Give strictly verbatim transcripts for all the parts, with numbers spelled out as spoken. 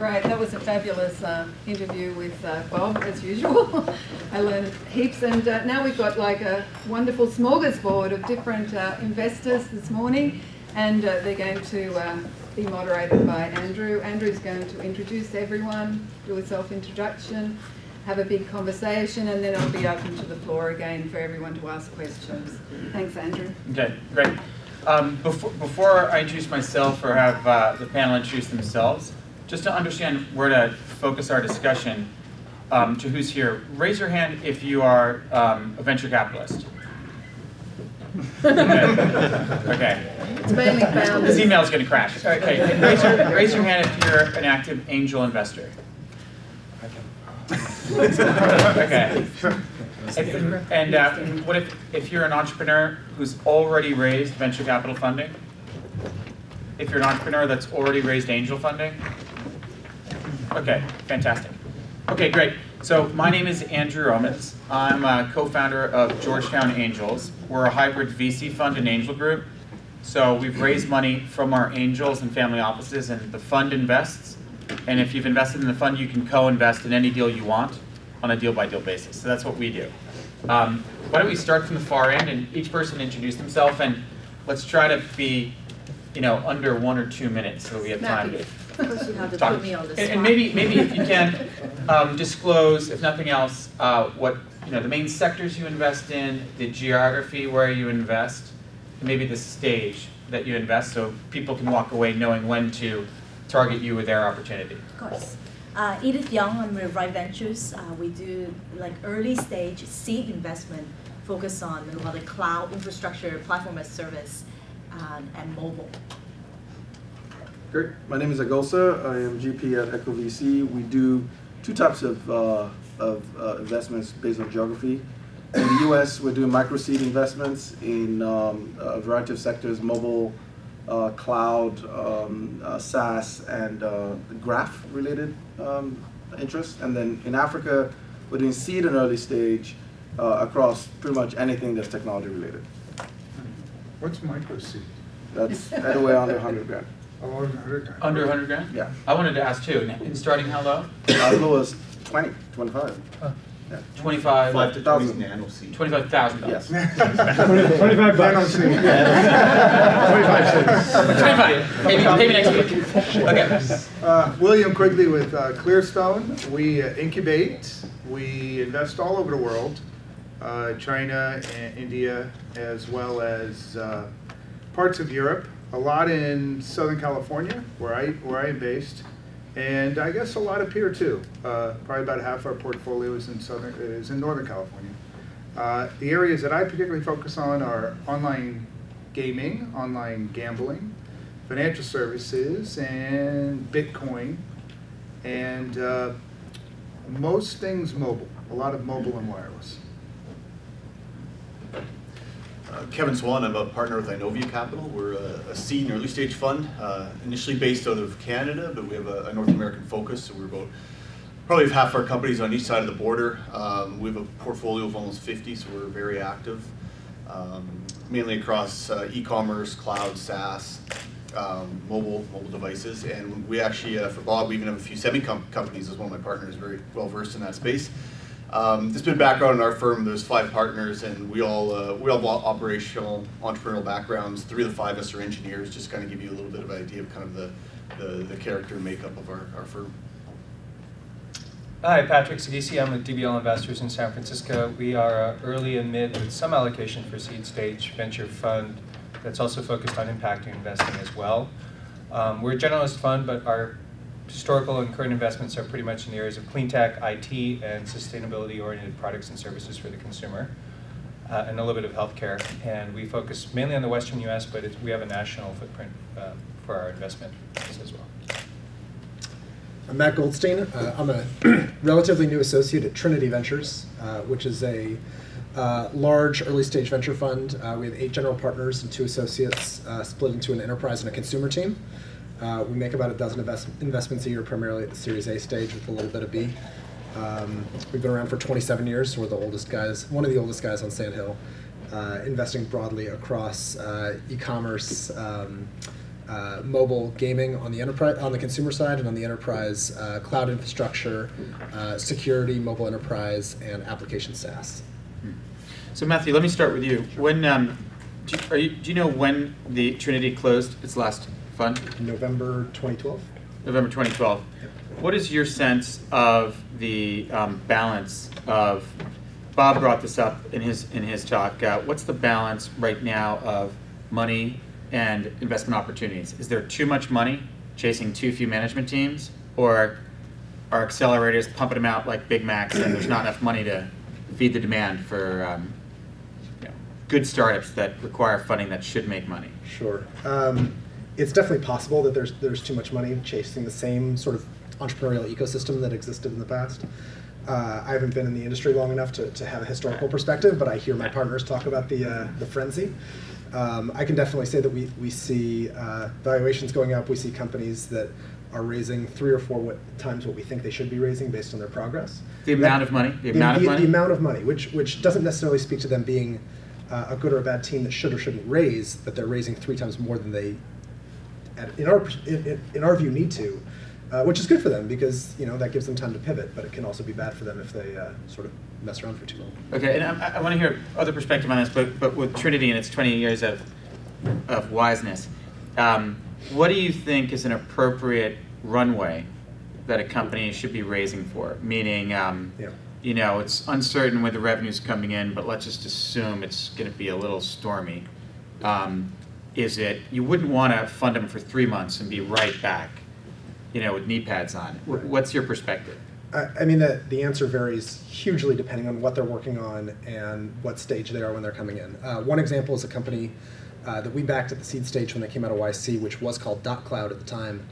Right, that was a fabulous uh, interview with uh, Bob, as usual. I learned heaps, and uh, now we've got like a wonderful smorgasbord of different uh, investors this morning, and uh, they're going to uh, be moderated by Andrew. Andrew's going to introduce everyone, do a self-introduction, have a big conversation, and then I'll be open to the floor again for everyone to ask questions. Thanks, Andrew. Okay, great. Um, before, before I introduce myself or have uh, the panel introduce themselves, just to understand where to focus our discussion, um, to who's here, raise your hand if you are um, a venture capitalist. Okay. It's mainly found. This email is going to crash. Okay. Raise your, raise your hand if you're an active angel investor. Okay. If, and uh, what if, if you're an entrepreneur who's already raised venture capital funding? If you're an entrepreneur that's already raised angel funding? Okay, fantastic. Okay, great. So my name is Andrew Romans. I'm a co-founder of Georgetown Angels. We're a hybrid V C fund and angel group. So we've raised money from our angels and family offices, and the fund invests. And if you've invested in the fund, you can co-invest in any deal you want on a deal-by-deal basis. So that's what we do. Um, why don't we start from the far end, and each person introduce themselves, and let's try to be, you know, under one or two minutes so we have time to talk. Put me on the spot. And, and maybe, maybe if you can, um, disclose, if nothing else, uh, what, you know, the main sectors you invest in, the geography where you invest, and maybe the stage that you invest, so people can walk away knowing when to target you with their opportunity. Of course. Uh, Edith Yeung, I'm with Right Ventures. Uh, we do like early stage seed investment, focused on a lot of cloud infrastructure, platform as service, Uh, and mobile. Great. My name is Eghosa. I am G P at EchoVC. We do two types of, uh, of uh, investments based on geography. In the U S, we're doing micro-seed investments in um, a variety of sectors, mobile, uh, cloud, um, uh, SaaS, and uh, graph-related um, interests. And then in Africa, we're doing seed and early stage uh, across pretty much anything that's technology-related. What's micro seed? That's at a way under one hundred grand. Oh, under one hundred grand. Under one hundred grand? Yeah. I wanted to ask too, and starting how low? As low as twenty, twenty-five. Huh. Yeah. twenty-five. five thousand nano seed. twenty-five thousand. Yes. twenty-five bucks. twenty-five cents. twenty-five. Pay me next week. Okay. Uh, Willam Quigley with uh, Clearstone. We uh, incubate, we invest all over the world. Uh, China and India, as well as uh, parts of Europe, a lot in Southern California, where I where I am based, and I guess a lot up here too. Uh, probably about half our portfolio is in Southern is in Northern California. Uh, the areas that I particularly focus on are online gaming, online gambling, financial services, and Bitcoin, and uh, most things mobile. A lot of mobile and wireless. Uh, Kevin Swan, I'm a partner with INOVIA Capital. We're a, a seed and early stage fund, uh, initially based out of Canada, but we have a, a North American focus, so we're about probably half our companies on each side of the border. Um, we have a portfolio of almost fifty, so we're very active, um, mainly across uh, e-commerce, cloud, SaaS, um, mobile, mobile devices, and we actually, uh, for Bob, we even have a few semi com companies as one of my partners, very well versed in that space. Um, just a bit of background in our firm, there's five partners, and we all uh, we all have operational, entrepreneurial backgrounds. Three of the five of us are engineers, just kind of give you a little bit of an idea of kind of the, the, the character and makeup of our, our firm. Hi, Patrick Sagisi. I'm with D B L Investors in San Francisco. We are early and mid with some allocation for seed stage venture fund that's also focused on impact investing as well. Um, we're a generalist fund, but our historical and current investments are pretty much in the areas of clean tech, I T, and sustainability-oriented products and services for the consumer, uh, and a little bit of healthcare. And we focus mainly on the Western U S, but it's, we have a national footprint uh, for our investment as well. I'm Matt Goldstein. Uh, I'm a relatively new associate at Trinity Ventures, uh, which is a uh, large early-stage venture fund. Uh, we have eight general partners and two associates uh, split into an enterprise and a consumer team. Uh, we make about a dozen invest investments a year, primarily at the Series A stage with a little bit of B. Um, we've been around for twenty-seven years, so we're the oldest guys, one of the oldest guys on Sand Hill, uh, investing broadly across uh, e-commerce, um, uh, mobile gaming on the enterprise, on the consumer side, and on the enterprise, uh, cloud infrastructure, uh, security, mobile enterprise, and application SaaS. So Matthew, let me start with you. Sure. When um, do you, are you, do you know when the Trinity closed its last fund? November twenty twelve. November twenty twelve. Yep. What is your sense of the um, balance of? Bob brought this up in his in his talk. Uh, what's the balance right now of money and investment opportunities? Is there too much money chasing too few management teams, or are accelerators pumping them out like Big Macs and there's not enough money to feed the demand for um, you know, good startups that require funding that should make money? Sure. Um, it's definitely possible that there's there's too much money chasing the same sort of entrepreneurial ecosystem that existed in the past. Uh, I haven't been in the industry long enough to, to have a historical perspective, but I hear my partners talk about the, uh, the frenzy. Um, I can definitely say that we, we see uh, valuations going up. We see companies that are raising three or four what, times what we think they should be raising based on their progress. The amount that, of money? The, the amount the, of money? The amount of money, which, which doesn't necessarily speak to them being uh, a good or a bad team that should or shouldn't raise, but they're raising three times more than they, at, in, our, in, in our view, need to. Uh, which is good for them because you know that gives them time to pivot, but it can also be bad for them if they uh, sort of mess around for too long. Okay, and I, I want to hear other perspective on this, but but with Trinity and its twenty years of of wiseness, um, what do you think is an appropriate runway that a company should be raising for? Meaning, um, yeah. you know, it's uncertain where the revenue's coming in, but let's just assume it's going to be a little stormy. Um, is it you wouldn't want to fund them for three months and be right back? You know, with knee pads on. Right. What's your perspective? I, I mean, the, the answer varies hugely depending on what they're working on and what stage they are when they're coming in. Uh, one example is a company uh, that we backed at the seed stage when they came out of Y C, which was called Dotcloud at the time.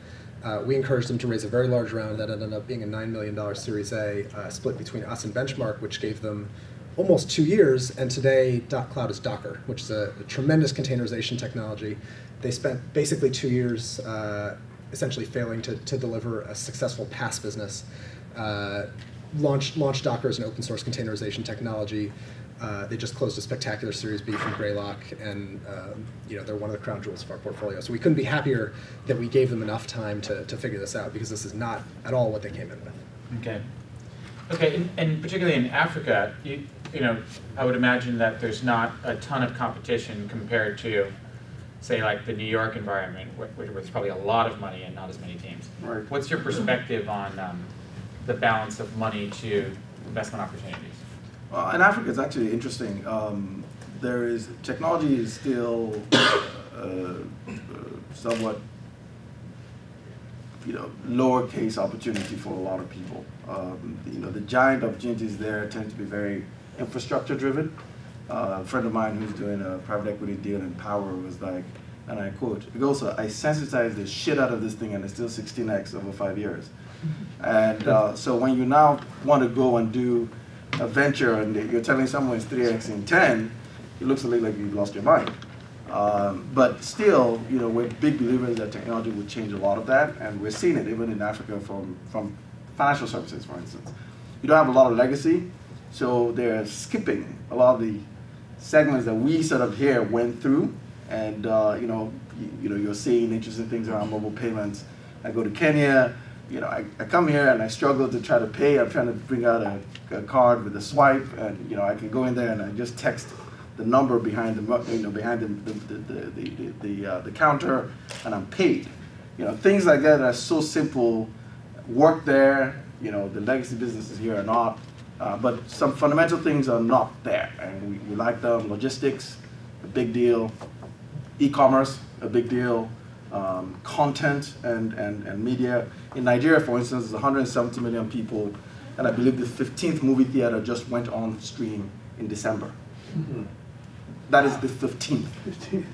Uh, we encouraged them to raise a very large round that ended up being a nine million dollar Series A, uh, split between us and Benchmark, which gave them almost two years. And today, Dotcloud is Docker, which is a, a tremendous containerization technology. They spent basically two years uh, essentially failing to, to deliver a successful PaaS business. Uh, launched, launched Docker as an open source containerization technology. Uh, they just closed a spectacular Series B from Greylock, and um, you know, they're one of the crown jewels of our portfolio. So we couldn't be happier that we gave them enough time to, to figure this out, because this is not at all what they came in with. Okay. Okay, and, and particularly in Africa, you, you know, I would imagine that there's not a ton of competition compared to say like the New York environment, where, where there's probably a lot of money and not as many teams. Right. What's your perspective on um, the balance of money to investment opportunities? Well, in Africa, it's actually interesting. Um, there is technology is still uh, uh, somewhat, you know, lowercase opportunity for a lot of people. Um, you know, the giant opportunities there tend to be very infrastructure driven. Uh, a friend of mine who's doing a private equity deal in power was like, and I quote, "Eghosa, I sensitized the shit out of this thing and it's still sixteen X over five years. And uh, so when you now want to go and do a venture and you're telling someone it's three X in ten, it looks a little like you've lost your mind. Um, but still, you know, we're big believers that technology will change a lot of that, and we're seeing it even in Africa from, from financial services, for instance. You don't have a lot of legacy, so they're skipping a lot of the segments that we sort of here went through, and uh, you know, you, you know, you're seeing interesting things around mobile payments. I go to Kenya, you know, I, I come here and I struggle to try to pay. I'm trying to bring out a, a card with a swipe, and you know, I can go in there and I just text the number behind the, you know, behind the the the the, the, the, uh, the counter, and I'm paid. You know, things like that are so simple. Work there, you know, the legacy businesses here are not. Uh, but some fundamental things are not there, and we, we like them. Logistics, a big deal. E-commerce, a big deal. Um, content and, and, and media. In Nigeria, for instance, there's one hundred seventy million people, and I believe the fifteenth movie theater just went on stream in December. Mm-hmm. That is the fifteenth. fifteenth.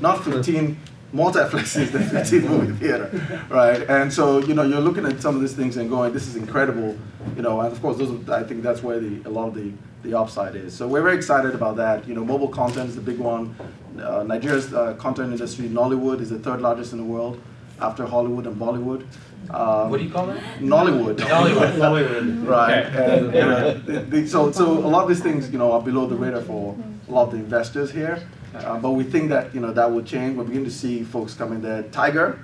Not fifteen multiplex is the fifteenth movie theater, right? And so, you know, you're looking at some of these things and going, this is incredible, you know, and of course, those are, I think that's where the, a lot of the, the upside is. So we're very excited about that. You know, mobile content is the big one. Uh, Nigeria's uh, content industry, Nollywood, is the third largest in the world after Hollywood and Bollywood. Um, what do you call it? Nollywood. Nollywood. Nollywood. Right. Okay. And, and, uh, the, the, so, so a lot of these things, you know, are below the radar for a lot of the investors here. Uh, but we think that, you know, that will change. We're beginning to see folks coming there. Tiger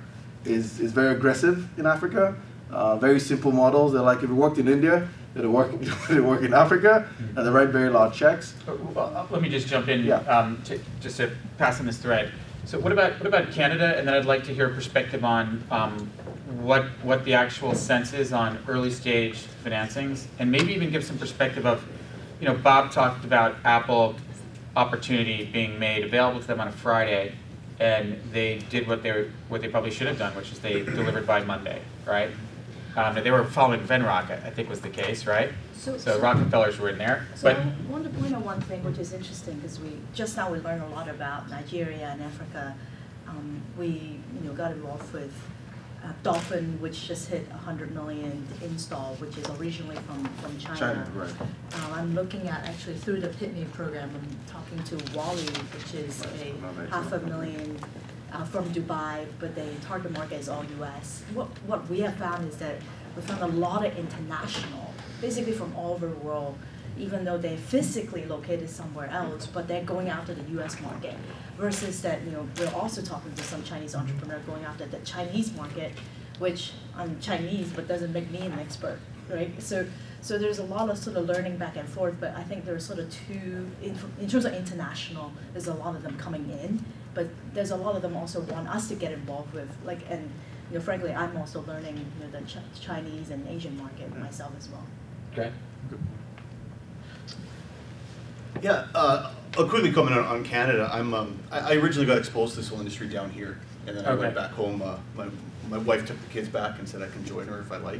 is, is very aggressive in Africa. Uh, very simple models. They're like, if you worked in India, they work, work in Africa, and they write very large checks. Well, let me just jump in, yeah. um, to, just to pass on this thread. So what about, what about Canada? And then I'd like to hear a perspective on um, what, what the actual sense is on early stage financings, and maybe even give some perspective of, you know, Bob talked about Apple opportunity being made available to them on a Friday, and they did what they, what they probably should have done, which is they delivered by Monday, right? Um, they were following Venrocket, I think was the case, right? So, so, so Rockefellers were in there. So but I want to point out one thing which is interesting, because we just now we learned a lot about Nigeria and Africa. Um, we you know got involved with uh, Dolphin, which just hit one hundred million install, which is originally from from China. China, right? Uh, I'm looking at actually through the Pitney program. I'm talking to Wally, which is right. a half a million. Uh, from Dubai, but the target market is all U S. What, what we have found is that we found a lot of international, basically from all over the world, even though they're physically located somewhere else, but they're going after the U S market. Versus that, you know, we're also talking to some Chinese entrepreneur going after the Chinese market, which I'm Chinese, but doesn't make me an expert, right? So, so there's a lot of sort of learning back and forth, but I think there's sort of two, in, in terms of international, there's a lot of them coming in, but there's a lot of them also want us to get involved with, like, and you know, frankly, I'm also learning you know, the Ch Chinese and Asian market myself as well. Okay. Yeah, uh, I'll quickly comment on, on Canada. I'm, um, I, I originally got exposed to this whole industry down here, and then I okay. went back home. Uh, my, my wife took the kids back and said I can join her if I like,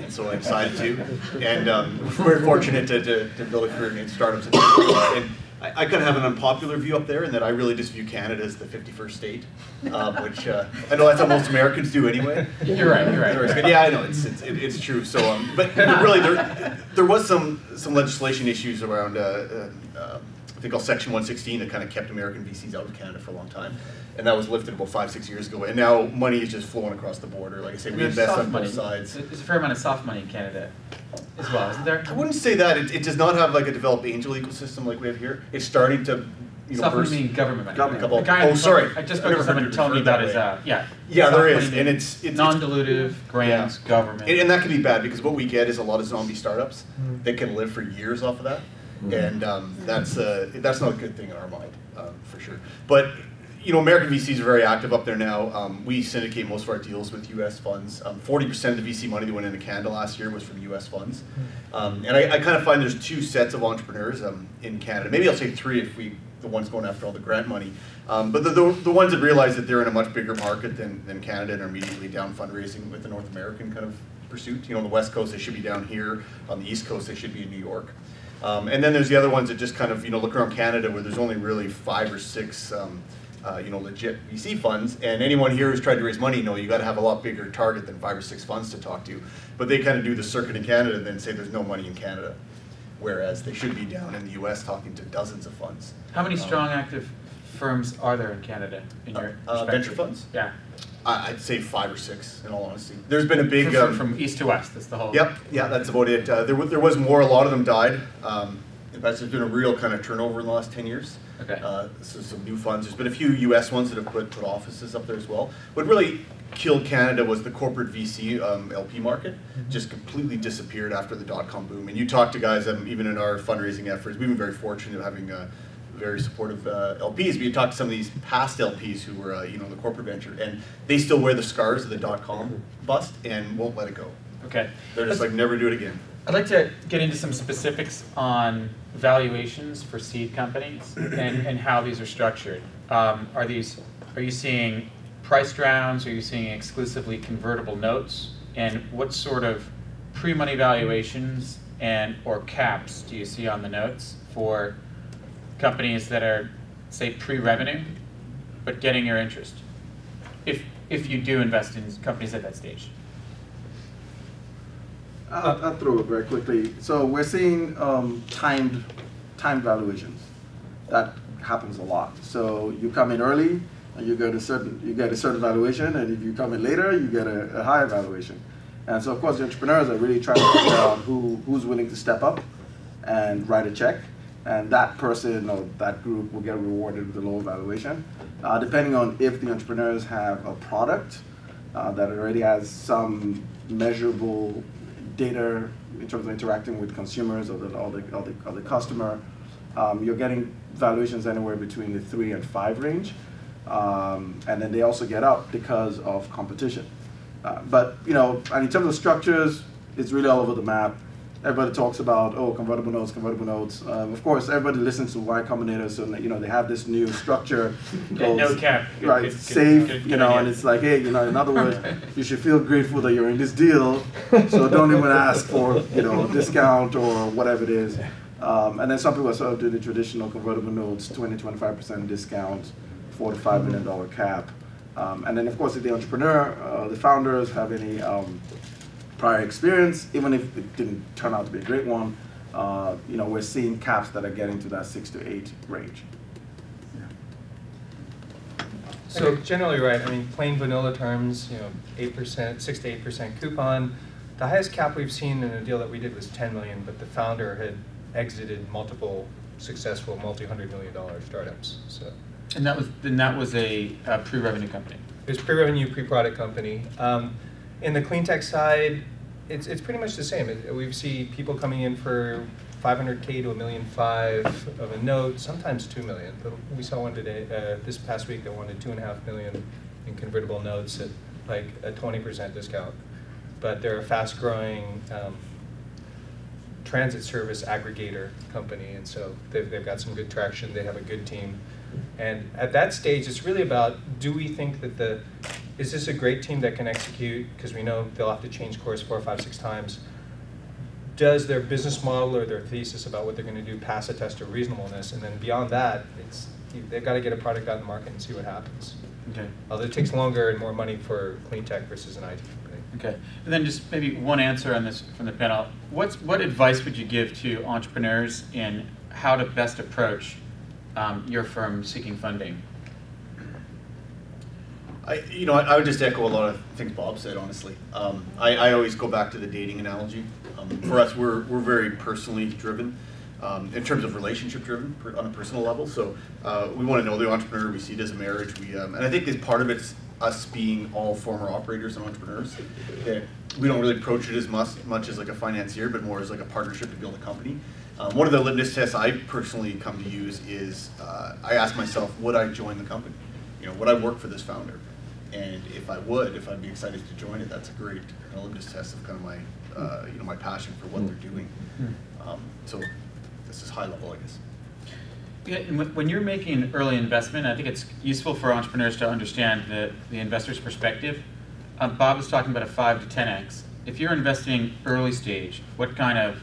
and so I decided to. And um, we're fortunate to, to, to build a career in startups. And, and, I, I kind of have an unpopular view up there in that I really just view Canada as the fifty-first state, um, which uh, I know that's how most Americans do anyway. You're right, you're right. Yeah, I know, it's, it's, it's true. So, um, but really, there, there was some, some legislation issues around, uh, uh, I think, all Section one sixteen that kind of kept American V Cs out of Canada for a long time. And that was lifted about five, six years ago. And now money is just flowing across the border. Like I say, we There's invest on money. both sides. There's a fair amount of soft money in Canada as well, isn't there? I wouldn't say that. It, it does not have like a developed angel ecosystem like we have here. It's starting to, you know, soft burst. Soft government money. Government. Right? Couple, oh, sorry. I just spoke to someone telling me about his, uh, yeah. Yeah, there is. And it's, it's non-dilutive grants, yeah. government. And, and that can be bad because what we get is a lot of zombie startups mm. that can live for years off of that. Mm. And um, that's, uh, that's not a good thing in our mind, um, for sure. But you know, American V Cs are very active up there now. Um, we syndicate most of our deals with U S funds. Um, forty percent of the V C money that went into Canada last year was from U S funds. Um, and I, I kind of find there's two sets of entrepreneurs um, in Canada. Maybe I'll say three if we, the ones going after all the grant money. Um, but the, the, the ones that realize that they're in a much bigger market than, than Canada and are immediately down fundraising with the North American kind of pursuit. You know, on the West Coast, they should be down here. On the East Coast, they should be in New York. Um, and then there's the other ones that just kind of, you know, look around Canada where there's only really five or six um, Uh, you know, legit V C funds, and anyone here who's tried to raise money, know you got to have a lot bigger target than five or six funds to talk to. But they kind of do the circuit in Canada and then say there's no money in Canada, whereas they should be down in the U S talking to dozens of funds. How many strong um, active firms are there in Canada in your uh, uh, venture funds? Yeah, I'd say five or six in all honesty. There's been a big um, from east to west. That's the whole. Yep, yeah, that's about it. Uh, there, w there was more. A lot of them died. Um, That's been a real kind of turnover in the last ten years. Okay. Uh, so some new funds. There's been a few U S ones that have put, put offices up there as well. What really killed Canada was the corporate V C um, L P market. Mm-hmm. Just completely disappeared after the dot-com boom. And you talk to guys, um, even in our fundraising efforts, we've been very fortunate of having uh, very supportive uh, L Ps. But you talk to some of these past L Ps who were, uh, you know, in the corporate venture, and they still wear the scars of the dot-com bust and won't let it go. Okay. They're just That's like, never do it again. I'd like to get into some specifics on valuations for seed companies and, and how these are structured. Um, are these, are you seeing priced rounds? Are you seeing exclusively convertible notes? And what sort of pre-money valuations and or caps do you see on the notes for companies that are, say, pre-revenue, but getting your interest? If, if you do invest in companies at that stage. I'll, I'll throw it very quickly. So we're seeing um, timed, timed valuations. That happens a lot. So you come in early, and you get a certain, you get a certain valuation, and if you come in later, you get a, a higher valuation. And so of course the entrepreneurs are really trying to figure out who, who's willing to step up and write a check. and that person or that group will get rewarded with a low valuation, uh, depending on if the entrepreneurs have a product uh, that already has some measurable data in terms of interacting with consumers or the, or the, or the, or the customer. Um, you're getting valuations anywhere between the three and five range, um, and then they also get up because of competition. Uh, but you know, and in terms of structures, it's really all over the map. Everybody talks about, oh, convertible notes, convertible notes. Um, of course, everybody listens to Y Combinator, so you know they have this new structure called no cap, good, right? Good, safe, good, good, you know, idea. And it's like, hey, you know, in other words, you should feel grateful that you're in this deal, so don't even ask for, you know, a discount or whatever it is. Um, and then some people sort of do the traditional convertible notes, twenty, twenty-five percent discount, four to five million dollar cap. Um, and then, of course, if the entrepreneur, uh, the founders have any Um, prior experience, even if it didn't turn out to be a great one, uh, you know, we're seeing caps that are getting to that six to eight range. Yeah. So okay, generally, right, I mean, plain vanilla terms, you know, eight percent, six to eight percent coupon. The highest cap we've seen in a deal that we did was ten million, but the founder had exited multiple successful multi-hundred million dollar startups. So, and that was then that was a, a pre-revenue company. It was pre-revenue, pre-product company. Um, In the clean tech side, it's it's pretty much the same. It, we see people coming in for five hundred K to a million five of a note, sometimes two million. But we saw one today, uh, this past week, that wanted two and a half million in convertible notes at like a twenty percent discount. But they're a fast-growing um, transit service aggregator company, and so they've they've got some good traction. They have a good team, and at that stage, it's really about, do we think that the is this a great team that can execute? Because we know they'll have to change course four, five, six times. Does their business model or their thesis about what they're going to do pass a test of reasonableness? And then beyond that, it's they've got to get a product out in the market and see what happens. Okay. Although it takes longer and more money for clean tech versus an I T company. Okay. And then just maybe one answer on this from the panel. What's what advice would you give to entrepreneurs in how to best approach um, your firm seeking funding? I, you know, I would just echo a lot of things Bob said, honestly. Um, I, I always go back to the dating analogy. Um, for us, we're, we're very personally driven, um, in terms of relationship driven per, on a personal level. So uh, we want to know the entrepreneur, we see it as a marriage. We, um, and I think as part of it's us being all former operators and entrepreneurs, that we don't really approach it as much, much as like a financier, but more as like a partnership to build a company. Um, one of the litmus tests I personally come to use is, uh, I ask myself, would I join the company? You know, would I work for this founder? And if I would, if I'd be excited to join it, that's a great litmus test of kind of my, uh, you know, my passion for what they're doing. Um, so this is high level, I guess. Yeah, and when you're making an early investment, I think it's useful for entrepreneurs to understand the, the investor's perspective. Uh, Bob was talking about a five to ten X. If you're investing early stage, what kind of,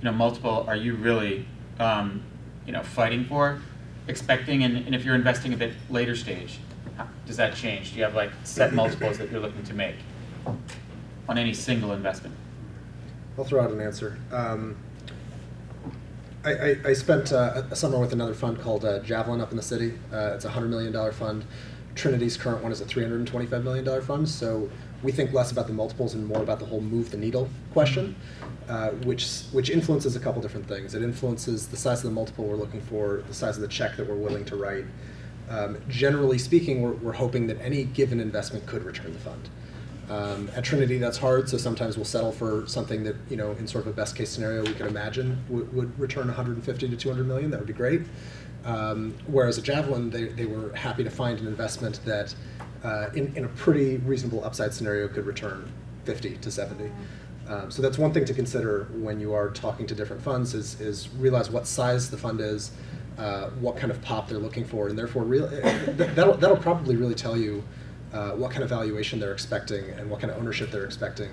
you know, multiple are you really, um, you know, fighting for, expecting, and, and if you're investing a bit later stage? Does that change? Do you have like set multiples that you're looking to make on any single investment? I'll throw out an answer. Um, I, I, I spent uh, a summer with another fund called uh, Javelin up in the city. Uh, it's a one hundred million dollar fund. Trinity's current one is a three hundred twenty-five million dollar fund. So we think less about the multiples and more about the whole move the needle question, uh, which, which influences a couple different things. It influences the size of the multiple we're looking for, the size of the check that we're willing to write. Um, generally speaking, we're, we're hoping that any given investment could return the fund. Um, at Trinity, that's hard, so sometimes we'll settle for something that, you know, in sort of a best case scenario we could imagine would, would return one hundred fifty to two hundred million. That would be great. Um, whereas at Javelin, they, they were happy to find an investment that, uh, in, in a pretty reasonable upside scenario, could return fifty to seventy. Um, so that's one thing to consider when you are talking to different funds, is, is realize what size the fund is, Uh, what kind of pop they're looking for, and therefore real, that'll, that'll probably really tell you uh, what kind of valuation they're expecting and what kind of ownership they're expecting,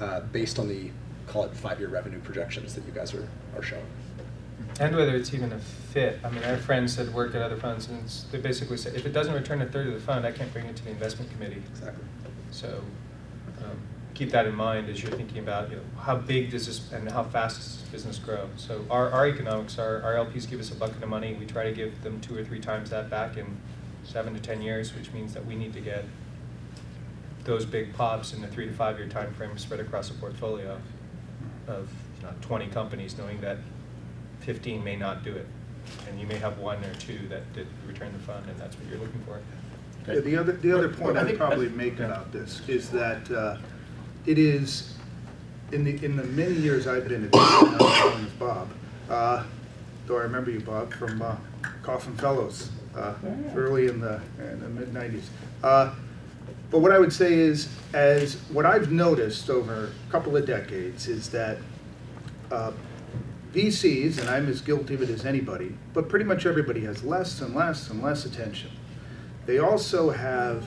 uh, based on the, call it, five-year revenue projections that you guys are, are showing. And whether it's even a fit. I mean, I have friends that work at other funds, and it's, they basically say, if it doesn't return a third of the fund, I can't bring it to the investment committee. Exactly. So um, keep that in mind as you're thinking about, you know, how big does this and how fast does this business grow. So our, our economics, our, our L Ps give us a bucket of money. We try to give them two or three times that back in seven to ten years, which means that we need to get those big pops in the three to five year time frame spread across a portfolio of, you know, twenty companies, knowing that fifteen may not do it. And you may have one or two that did return the fund, and that's what you're looking for. Okay. Yeah, the other, the other point I'd probably make about this is that uh, it is, in the, in the many years I've been at this, and I'm known as Bob, uh, though I remember you, Bob, from uh, Coffin Fellows, uh, early in the, in the mid nineties. Uh, but what I would say is, as what I've noticed over a couple of decades is that uh, V Cs, and I'm as guilty of it as anybody, but pretty much everybody has less and less and less attention. They also have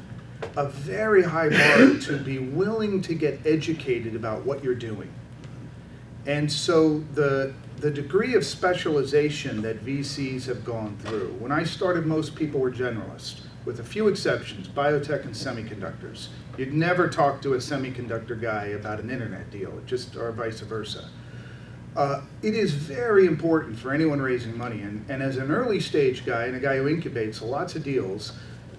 a very high bar to be willing to get educated about what you're doing. And so the, the degree of specialization that V Cs have gone through, when I started, most people were generalists, with a few exceptions, biotech and semiconductors. You'd never talk to a semiconductor guy about an internet deal, just or vice versa. Uh, it is very important for anyone raising money, and, and as an early stage guy and a guy who incubates lots of deals,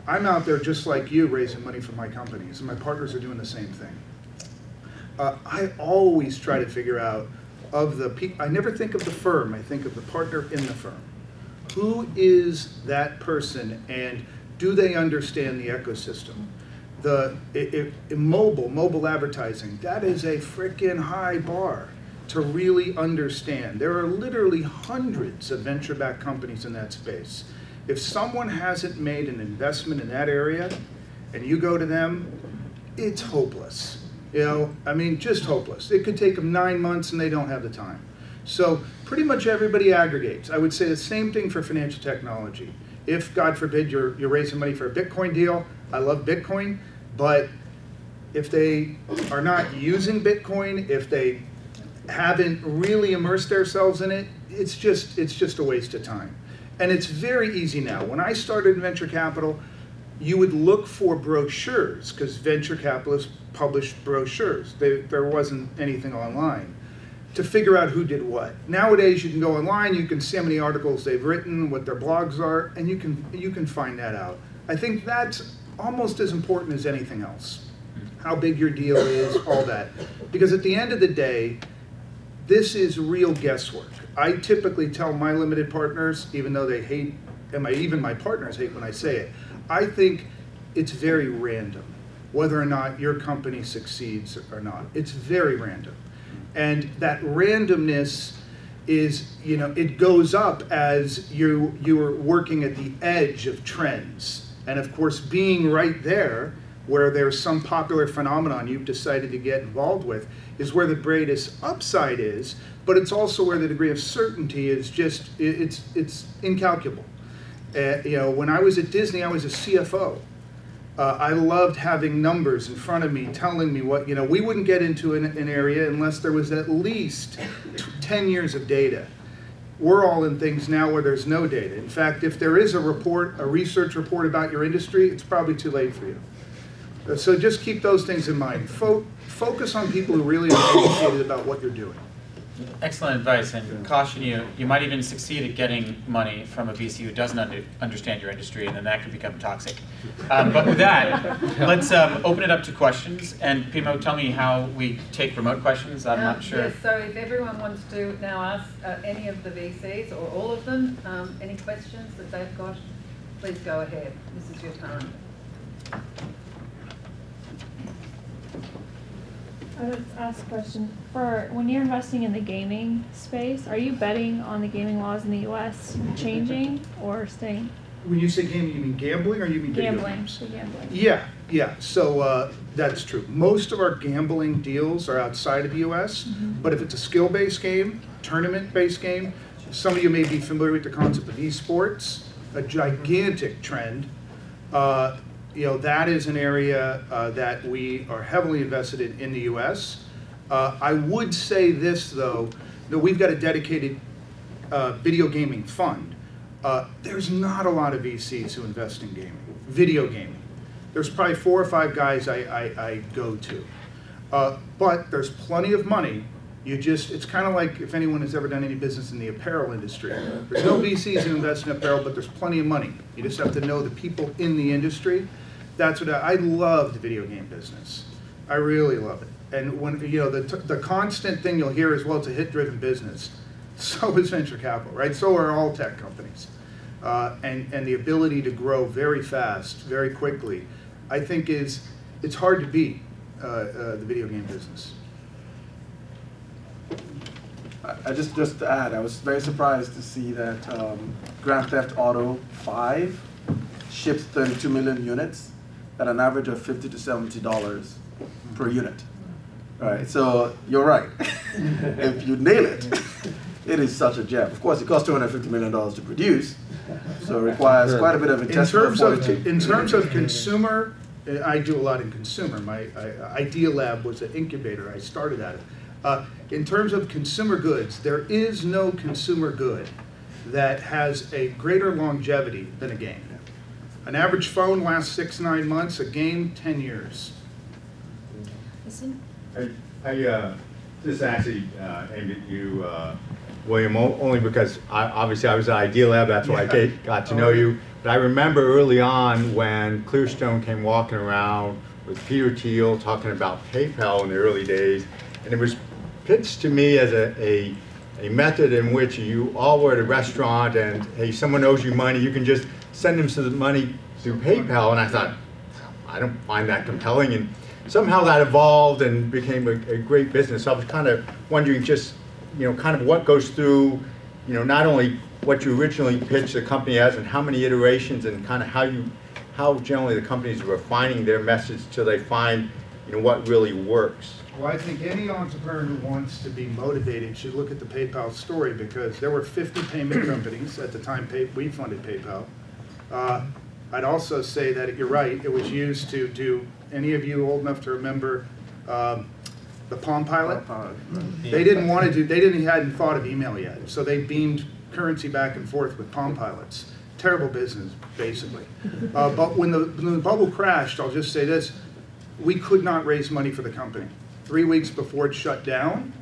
I'm out there just like you raising money for my companies, and my partners are doing the same thing. Uh, I always try to figure out, of the people, I never think of the firm, I think of the partner in the firm. Who is that person, and do they understand the ecosystem? The it, it, in mobile, mobile advertising, that is a frickin' high bar to really understand. There are literally hundreds of venture-backed companies in that space. If someone hasn't made an investment in that area, and you go to them, it's hopeless. You know, I mean, just hopeless. It could take them nine months and they don't have the time. So pretty much everybody aggregates. I would say the same thing for financial technology. If, God forbid, you're, you're raising money for a Bitcoin deal, I love Bitcoin, but if they are not using Bitcoin, if they haven't really immersed themselves in it, it's just it's just a waste of time. And it's very easy now. When I started in venture capital, you would look for brochures, because venture capitalists published brochures. They, there wasn't anything online to figure out who did what. Nowadays, you can go online, you can see how many articles they've written, what their blogs are, and you can, you can find that out. I think that's almost as important as anything else, how big your deal is, all that. Because at the end of the day, this is real guesswork. I typically tell my limited partners, even though they hate, and my, even my partners hate when I say it, I think it's very random whether or not your company succeeds or not. It's very random. And that randomness is, you know, it goes up as you, you are working at the edge of trends. And of course, being right there where there's some popular phenomenon you've decided to get involved with is where the greatest upside is, but it's also where the degree of certainty is just, it's, it's incalculable. Uh, you know, when I was at Disney, I was a C F O. Uh, I loved having numbers in front of me telling me what, you know, we wouldn't get into an, an area unless there was at least ten years of data. We're all in things now where there's no data. In fact, if there is a report, a research report about your industry, it's probably too late for you. So just keep those things in mind. Fo focus on people who really are educated about what you're doing. Excellent advice, and yeah. Caution you, you might even succeed at getting money from a V C who doesn't under understand your industry, and then that could become toxic. Um, but with that, let's um, open it up to questions. And Pimo, tell me how we take remote questions. I'm um, not sure. Yes, so if everyone wants to now ask uh, any of the V Cs, or all of them, um, any questions that they've got, please go ahead. This is your time. I would ask a question. For when you're investing in the gaming space, are you betting on the gaming laws in the U S changing or staying? When you say gaming, you mean gambling or you mean gambling? Video games? Gambling. Yeah, yeah. So uh, that's true. Most of our gambling deals are outside of the U S, mm-hmm. but if it's a skill-based game, tournament-based game, some of you may be familiar with the concept of esports, a gigantic trend. Uh, You know, that is an area uh, that we are heavily invested in in the U S. Uh, I would say this, though, that we've got a dedicated uh, video gaming fund. Uh, there's not a lot of V Cs who invest in gaming, video gaming. There's probably four or five guys I, I, I go to. Uh, but there's plenty of money. You just, it's kind of like if anyone has ever done any business in the apparel industry. There's no V Cs who invest in apparel, but there's plenty of money. You just have to know the people in the industry. That's what I, I love the video game business. I really love it. And when, you know, the, the constant thing you'll hear is, well, it's a hit-driven business. so is venture capital, right? So are all tech companies. Uh, and, and the ability to grow very fast, very quickly, I think is, it's hard to beat uh, uh, the video game business. I just, just to add, I was very surprised to see that um, Grand Theft Auto five shipped thirty-two million units at an average of fifty to seventy dollars per unit. All right, so you're right. If you nail it, it is such a gem. Of course, it costs two hundred fifty million dollars to produce, so it requires quite a bit of investment. In terms of, in terms of consumer, I do a lot in consumer. My I, Idealab was an incubator. I started at it. Uh, in terms of consumer goods, there is no consumer good that has a greater longevity than a game. An average phone lasts six, nine months, a game, ten years. I, I uh, this actually uh, aimed at you, uh, Willam, only because I, obviously I was at Idealab, that's why yeah. I get, got to oh. know you. But I remember early on when Clearstone came walking around with Peter Thiel talking about PayPal in the early days. And it was pitched to me as a, a, a method in which you all were at a restaurant and, hey, someone owes you money, you can just send them some money through PayPal. And I thought, I don't find that compelling. And somehow that evolved and became a, a great business. So I was kind of wondering just, you know, kind of what goes through, you know, not only what you originally pitched the company as and how many iterations and kind of how you, how generally the companies are refining their message till they find, you know, what really works. Well, I think any entrepreneur who wants to be motivated should look at the PayPal story, because there were fifty payment companies at the time pay we funded PayPal. Uh, I'd also say that, you're right, it was used to do, any of you old enough to remember um, the Palm Pilot? Palm Pilot. They didn't want to do, they didn't, hadn't thought of email yet, so they beamed currency back and forth with Palm Pilots. Terrible business, basically. Uh, but when the, when the bubble crashed, I'll just say this, we could not raise money for the company. Three weeks before it shut down,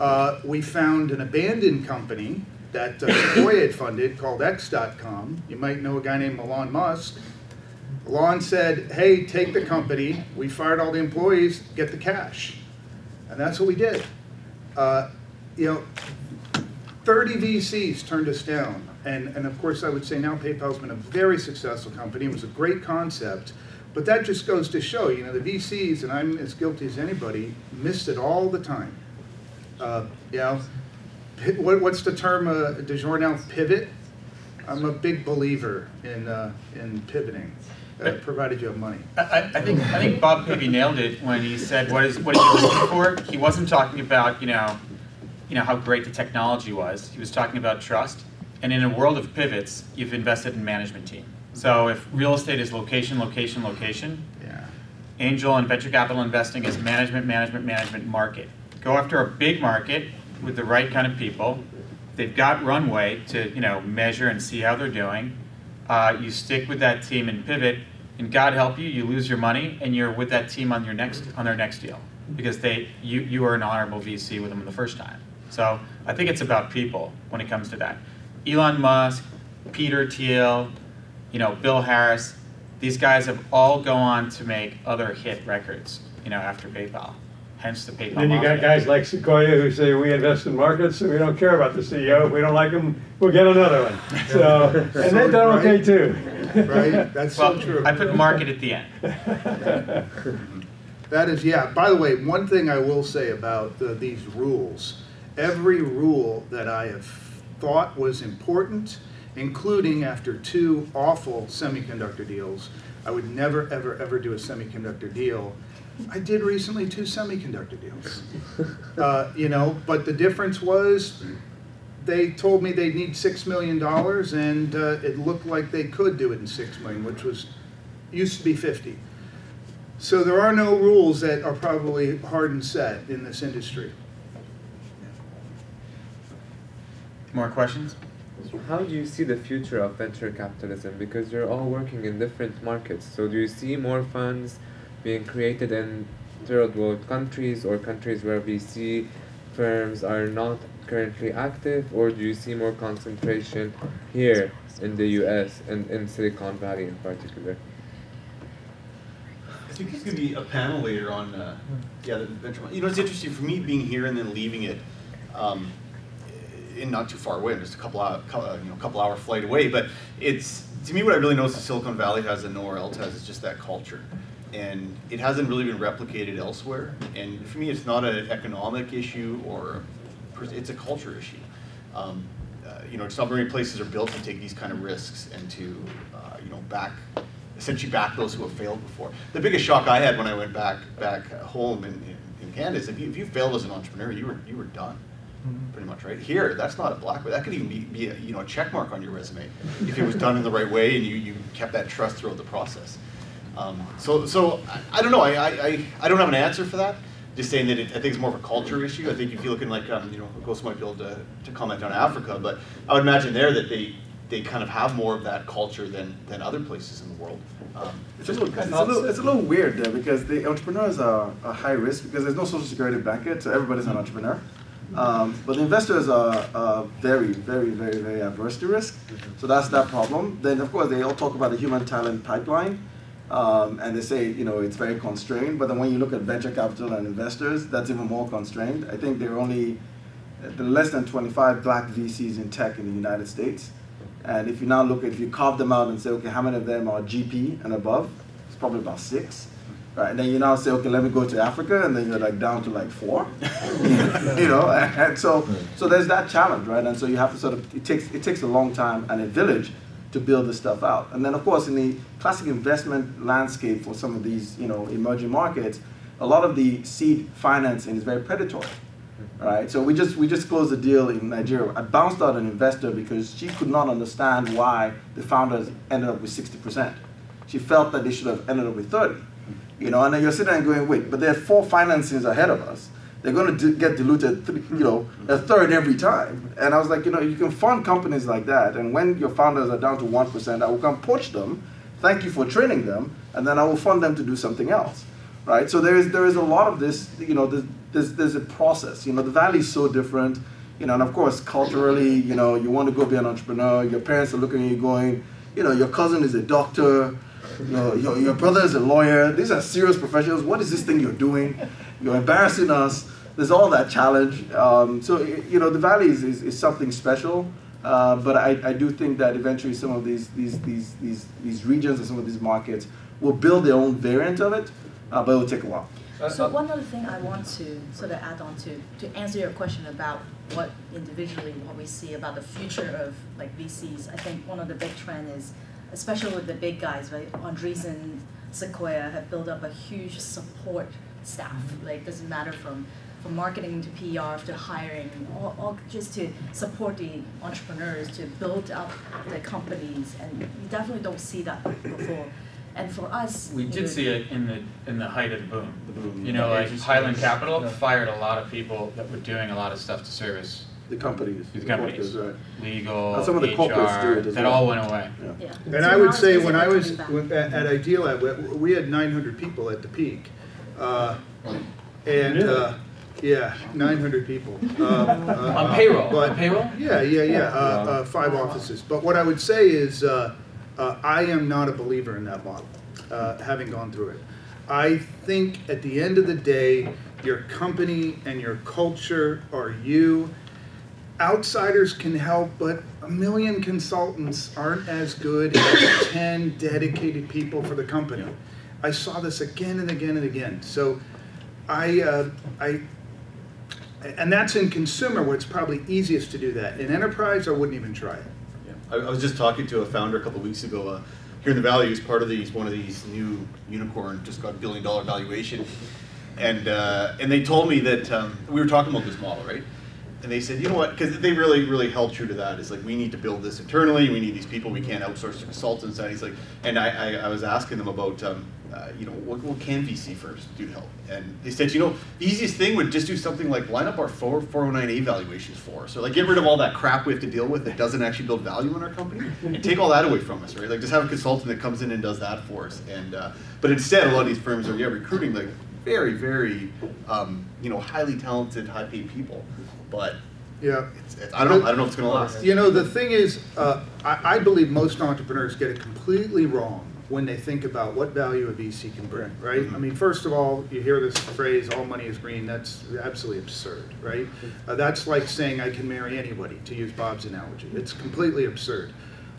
uh, we found an abandoned company that uh, Sequoia had funded called X dot com. You might know a guy named Elon Musk. Elon said, hey, take the company. We fired all the employees, get the cash. And that's what we did. Uh, you know, thirty V Cs turned us down. And, and of course, I would say now PayPal's been a very successful company. It was a great concept. But that just goes to show, you know, the V Cs, and I'm as guilty as anybody, missed it all the time. Uh, you know, what, what's the term uh, du jour now? Pivot? I'm a big believer in, uh, in pivoting, uh, provided you have money. I, I, think, I think Bob maybe nailed it when he said, what, is, what are you looking for? He wasn't talking about, you know, you know, how great the technology was. He was talking about trust. And in a world of pivots, you've invested in management team. So if real estate is location, location, location, yeah. Angel and venture capital investing is management, management, management, market. Go after a big market with the right kind of people. They've got runway to, you know, measure and see how they're doing. Uh, you stick with that team and pivot, and God help you, you lose your money, and you're with that team on your next on their next deal because they you you are an honorable V C with them the first time. So I think it's about people when it comes to that. Elon Musk, Peter Thiel, you know, Bill Harris, these guys have all gone on to make other hit records, you know, after PayPal, hence the PayPal. Then you got guys like Sequoia who say, we invest in markets and we don't care about the C E O. We don't like them, we'll get another one. So, and so they've done right? okay too. Right, that's well, so true. I put market at the end. That is, yeah, by the way, one thing I will say about the, these rules, every rule that I have thought was important, including after two awful semiconductor deals. I would never, ever, ever do a semiconductor deal. I did recently two semiconductor deals. Uh, you know, but the difference was they told me they'd need six million dollars, and uh, it looked like they could do it in six million dollars, which was, used to be fifty. So there are no rules that are probably hard and set in this industry. More questions? How do you see the future of venture capitalism? Because you're all working in different markets. So do you see more funds being created in third world countries or countries where V C firms are not currently active? Or do you see more concentration here in the U S and in Silicon Valley in particular? I think there's going to be a panel later on uh, yeah, the venture. You know, it's interesting for me being here and then leaving it. Um, in not too far away, just a couple hour, you know, couple hour flight away. But it's, to me, what I really noticed that Silicon Valley has and nowhere else has is just that culture. And it hasn't really been replicated elsewhere. And for me, it's not an economic issue, or it's a culture issue. Um, uh, you know, just not very many places are built to take these kind of risks and to, uh, you know, back, essentially back those who have failed before. The biggest shock I had when I went back back home in, in, in Canada is if you, if you failed as an entrepreneur, you were you were done. Mm-hmm. Pretty much, right? Here, that's not a blackboard. That could even be, be a, you know, a check mark on your resume if it was done in the right way and you, you kept that trust throughout the process. Um, so so I, I don't know. I, I, I don't have an answer for that. Just saying that it, I think it's more of a culture issue. I think if you look in like, um, you know, Eghosa might be able to, to comment on Africa, but I would imagine there that they, they kind of have more of that culture than, than other places in the world. Um, it's, a little, it's, a little, it's a little weird though, because the entrepreneurs are, are high risk because there's no social security blanket, so everybody's an entrepreneur. Um, but the investors are, are very, very, very, very averse to risk. So that's that problem. Then, of course, they all talk about the human talent pipeline. Um, and they say, you know, it's very constrained. But then when you look at venture capital and investors, that's even more constrained. I think there are only there are less than twenty-five black V Cs in tech in the United States. And if you now look at, if you carve them out and say, okay, how many of them are G P and above? It's probably about six. Right, and then you now say, okay, let me go to Africa, and then you're like down to like four, you know. And so, so there's that challenge, right? And so you have to sort of it takes it takes a long time and a village to build this stuff out. And then of course, in the classic investment landscape for some of these, you know, emerging markets, a lot of the seed financing is very predatory, right? So we just we just closed a deal in Nigeria. I bounced out an investor because she could not understand why the founders ended up with sixty percent. She felt that they should have ended up with thirty. You know, and then you're sitting there going, wait, but there are four financings ahead of us. They're going to get diluted, th you know, a third every time. And I was like, you know, you can fund companies like that, and when your founders are down to one percent, I will come poach them, thank you for training them, and then I will fund them to do something else, right? So there is, there is a lot of this, you know, there's, there's, there's a process. You know, the value is so different, you know, and of course, culturally, you know, you want to go be an entrepreneur, your parents are looking at you going, you know, your cousin is a doctor, Your, your, your brother is a lawyer. These are serious professionals. What is this thing you're doing? You're embarrassing us. There's all that challenge. Um, so, you know, the Valley is, is, is something special. Uh, but I, I do think that eventually some of these, these, these, these, these regions and some of these markets will build their own variant of it, uh, but it will take a while. So one other thing I want to sort of add on to, to answer your question about what individually, what we see about the future of like V Cs, I think one of the big trends is, especially with the big guys, right? Andreessen and Sequoia have built up a huge support staff. Like, doesn't matter from, from marketing to P R to hiring, all, all just to support the entrepreneurs to build up the companies. And you definitely don't see that before. And for us, we did know, see it in the in the height of the boom. The boom. You know, yeah, like Highland Capital yeah. fired a lot of people that were doing a lot of stuff to service. The companies, the companies, the companies right. legal, and some of the H R, that well. all went away. Yeah. Yeah. And so I would say when I was at, at Idealab, we had nine hundred people at the peak, uh, and uh, yeah, nine hundred people uh, uh, on payroll. But, on payroll? Yeah, yeah, yeah. Uh, uh, five offices. But what I would say is, uh, uh, I am not a believer in that model, uh, having gone through it. I think at the end of the day, your company and your culture are you. Outsiders can help, but a million consultants aren't as good as ten dedicated people for the company. Yeah. I saw this again and again and again. So I, uh, I, and that's in consumer where it's probably easiest to do that. In enterprise, I wouldn't even try it. Yeah. I, I was just talking to a founder a couple of weeks ago uh, here in the Valley, who's part of these, one of these new unicorn, just got a billion dollar valuation. And, uh, and they told me that, um, we were talking about this model, right? And they said, you know what, because they really, really held true to that. It's like, we need to build this internally. We need these people. We can't outsource to consultants. And he's like, and I, I, I was asking them about, um, uh, you know, what, what can V C firms do to help? And they said, you know, the easiest thing would just do something like line up our four oh nine A valuations for us. So like, get rid of all that crap we have to deal with that doesn't actually build value in our company, and take all that away from us, right? Like, just have a consultant that comes in and does that for us. And uh, but instead, a lot of these firms are yeah recruiting like very, very, um, you know, highly talented, high-paid people. But yeah, it's, it's, I don't, I don't know if it's going to last. You know, the thing is, uh, I, I believe most entrepreneurs get it completely wrong when they think about what value a V C can bring, right? I mean, first of all, you hear this phrase, all money is green. That's absolutely absurd, right? Uh, that's like saying I can marry anybody, to use Bob's analogy. It's completely absurd.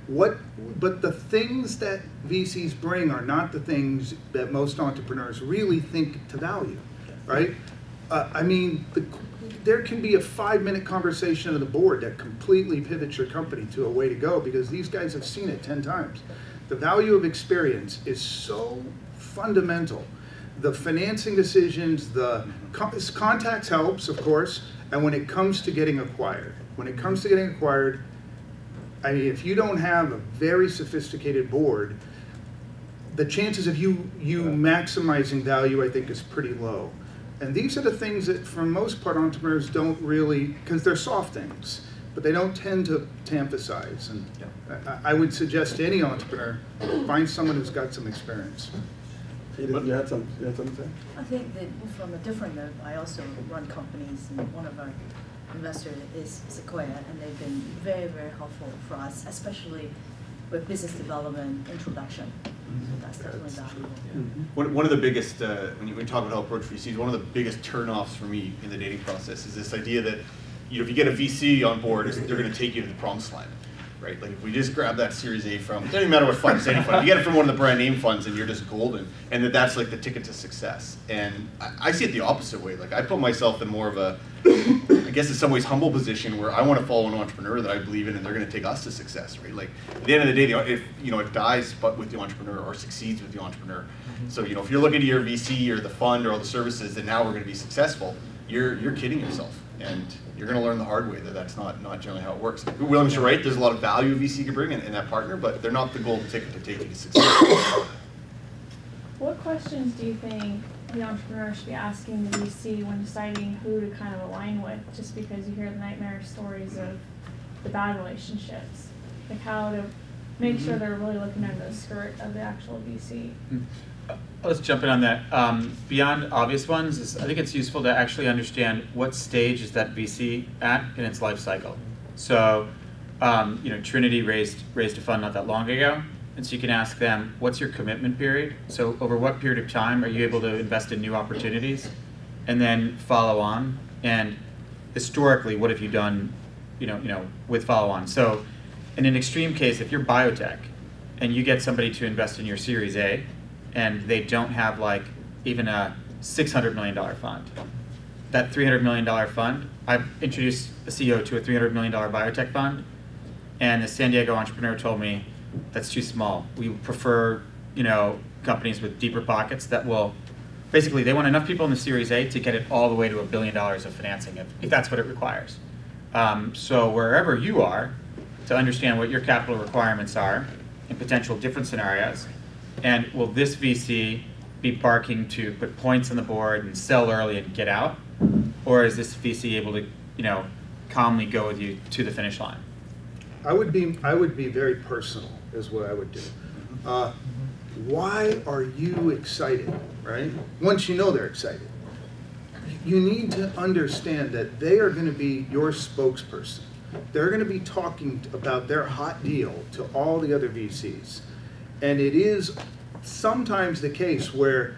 What, but the things that V Cs bring are not the things that most entrepreneurs really think to value, right? Uh, I mean, the, there can be a five-minute conversation at the board that completely pivots your company to a way to go, because these guys have seen it ten times. The value of experience is so fundamental. The financing decisions, the contacts helps, of course, and when it comes to getting acquired, when it comes to getting acquired, I mean, if you don't have a very sophisticated board, the chances of you, you maximizing value, I think, is pretty low. And these are the things that, for most part, entrepreneurs don't really, because they're soft things, but they don't tend to, to emphasize. And yeah. I, I would suggest to any entrepreneur, find someone who's got some experience. Edith, you had some, you had something to say? I think that from a different note, I also run companies, and one of our investors is Sequoia, and they've been very, very helpful for us, especially with business development introduction. So that's definitely valuable. Yeah. Mm-hmm. one, one of the biggest, uh, when, you, when you talk about how approach V Cs, one of the biggest turnoffs for me in the dating process is this idea that, you know, if you get a V C on board, they're going to take you to the promised land, right? Like if we just grab that Series A from, it doesn't matter what fund, it's any fund. If you get it from one of the brand name funds, and you're just golden, and that that's like the ticket to success. And I, I see it the opposite way. Like I put myself in more of a, I guess in some ways, humble position where I want to follow an entrepreneur that I believe in, and they're going to take us to success, right? Like at the end of the day, if you know it dies, but with the entrepreneur, or succeeds with the entrepreneur. Mm-hmm. So you know if you're looking to your V C or the fund or all the services, and now we're going to be successful, you're you're kidding yourself. And you're going to learn the hard way that that's not, not generally how it works. Willam's right, there's a lot of value V C can bring in, in that partner, but they're not the golden ticket to take you to success. What questions do you think the entrepreneur should be asking the V C when deciding who to kind of align with, just because you hear the nightmare stories of the bad relationships? Like how to make sure they're really looking under the skirt of the actual V C. Mm. Let's jump in on that. Um, beyond obvious ones, is I think it's useful to actually understand what stage is that V C at in its life cycle. So, um, you know, Trinity raised raised a fund not that long ago, and so you can ask them, what's your commitment period? So over what period of time are you able to invest in new opportunities, and then follow on? And historically, what have you done, you know, you know, with follow on? So, in an extreme case, if you're biotech, and you get somebody to invest in your Series A, and they don't have like even a six hundred million dollar fund. That three hundred million dollar fund, I've introduced a C E O to a three hundred million dollar biotech fund, and the San Diego entrepreneur told me, that's too small. We prefer, you know, companies with deeper pockets that will, basically they want enough people in the Series A to get it all the way to a billion dollars of financing, if, if that's what it requires. Um, so wherever you are, to understand what your capital requirements are in potential different scenarios, and will this V C be barking to put points on the board and sell early and get out? Or is this V C able to, you know, calmly go with you to the finish line? I would be, I would be very personal is what I would do. Uh, why are you excited, right? Once you know they're excited, you need to understand that they are going to be your spokesperson. They're going to be talking about their hot deal to all the other V Cs. And it is sometimes the case where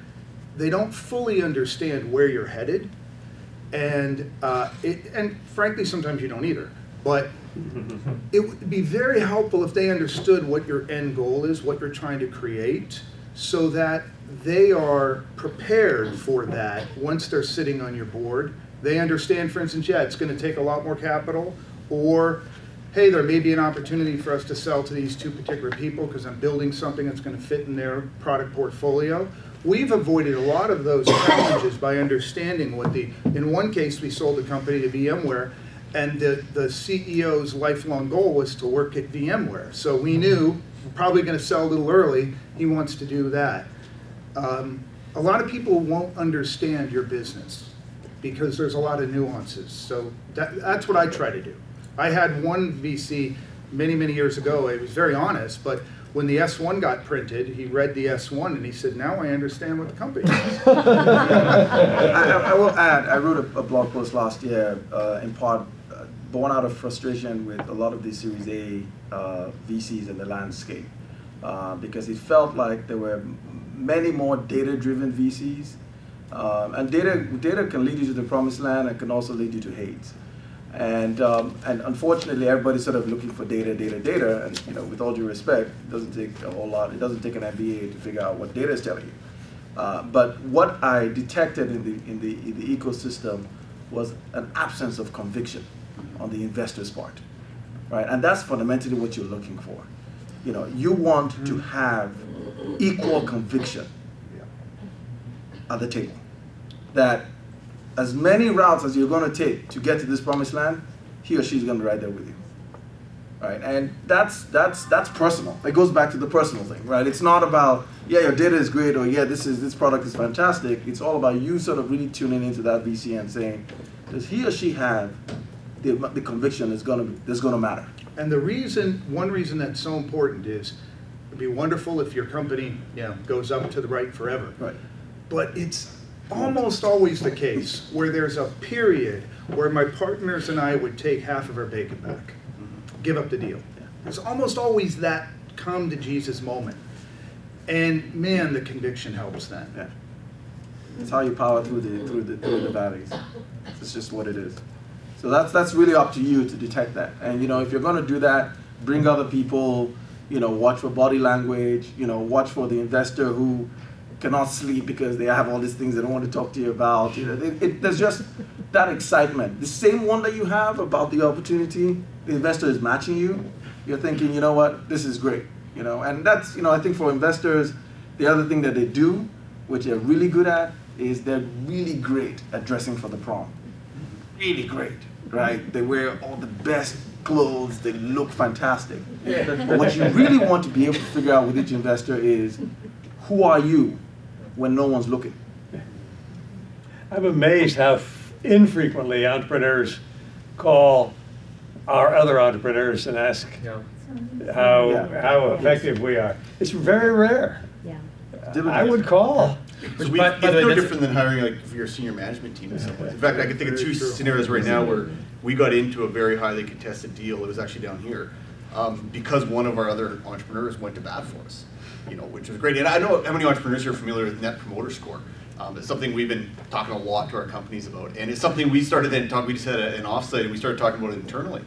they don't fully understand where you're headed, and uh, it, and frankly, sometimes you don't either. But it would be very helpful if they understood what your end goal is, what you're trying to create, so that they are prepared for that once they're sitting on your board. They understand, for instance, yeah, it's going to take a lot more capital, or hey, there may be an opportunity for us to sell to these two particular people because I'm building something that's going to fit in their product portfolio. We've avoided a lot of those challenges by understanding what the, in one case we sold a company to VMware, and the, the C E O's lifelong goal was to work at VMware. So we knew, we're probably going to sell a little early, he wants to do that. Um, a lot of people won't understand your business because there's a lot of nuances. So that, that's what I try to do. I had one V C many, many years ago. It was very honest, but when the S one got printed, he read the S one and he said, now I understand what the company is. I, I will add, I wrote a, a blog post last year, uh, in part uh, born out of frustration with a lot of the Series A uh, V Cs in the landscape. uh, because it felt like there were many more data-driven V Cs. Um, and data, data can lead you to the promised land and can also lead you to hate. And, um, and unfortunately, everybody's sort of looking for data, data, data. And you know, with all due respect, it doesn't take a whole lot. It doesn't take an M B A to figure out what data is telling you. Uh, but what I detected in the, in, the, in the ecosystem was an absence of conviction on the investor's part, right? And that's fundamentally what you're looking for. You know, you want to have equal conviction at the table, that as many routes as you're going to take to get to this promised land, he or she's going to be right there with you, right? And that's that's that's personal. It goes back to the personal thing, right? It's not about yeah, your data is great or yeah, this is this product is fantastic. It's all about you sort of really tuning into that V C and saying, does he or she have the the conviction that's going to that's going to matter? And the reason, one reason that's so important is, it'd be wonderful if your company you know goes up to the right forever, right? But it's almost always the case where there's a period where my partners and I would take half of our bacon back, give up the deal. There's almost always that come to Jesus moment. And man, the conviction helps then. Yeah. It's how you power through the, through the, through the valleys. It's just what it is. So that's, that's really up to you to detect that. And you know, if you're going to do that, bring other people, you know, watch for body language, you know, watch for the investor who cannot sleep because they have all these things they don't want to talk to you about. You know, it, it, there's just that excitement. The same one that you have about the opportunity, the investor is matching you. You're thinking, you know what, this is great. You know, and that's, you know, I think for investors, the other thing that they do, which they're really good at, is they're really great at dressing for the prom. Really great, right? They wear all the best clothes. They look fantastic. Yeah. But what you really want to be able to figure out with each investor is, who are you when no one's looking? I'm amazed how infrequently entrepreneurs call our other entrepreneurs and ask yeah. how yeah. how effective we are. It's very rare. Yeah, I would call. Which we, but, but it's no different than hiring like for your senior management team. Yeah. In fact, I can think of two scenarios right now where we got into a very highly contested deal. It was actually down here um, because one of our other entrepreneurs went to bat for us. You know, which was great. And I know how many entrepreneurs are familiar with Net Promoter Score. Um, it's something we've been talking a lot to our companies about. And it's something we started then talking, we just had a, an offsite and we started talking about it internally.